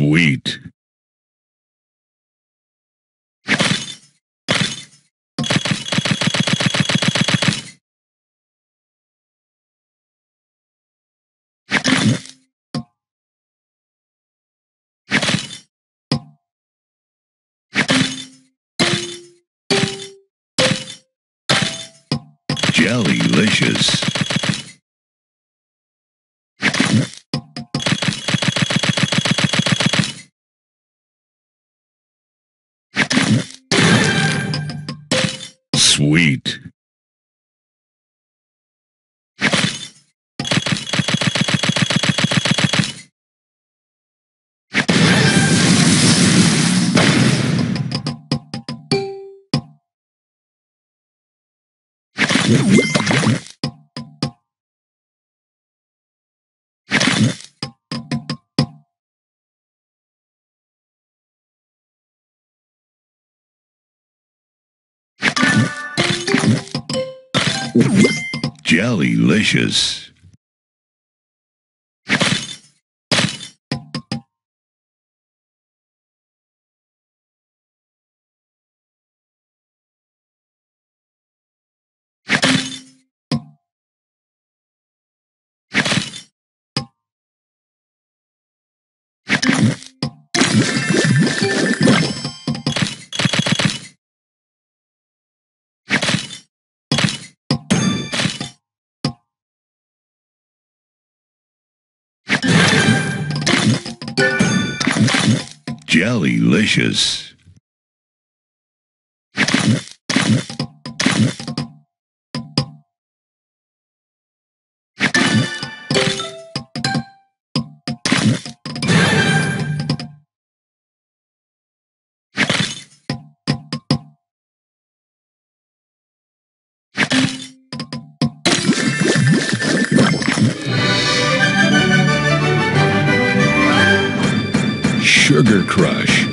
sweet. Jellylicious. Sweet. Jellylicious. Jellylicious. Sugar Crush.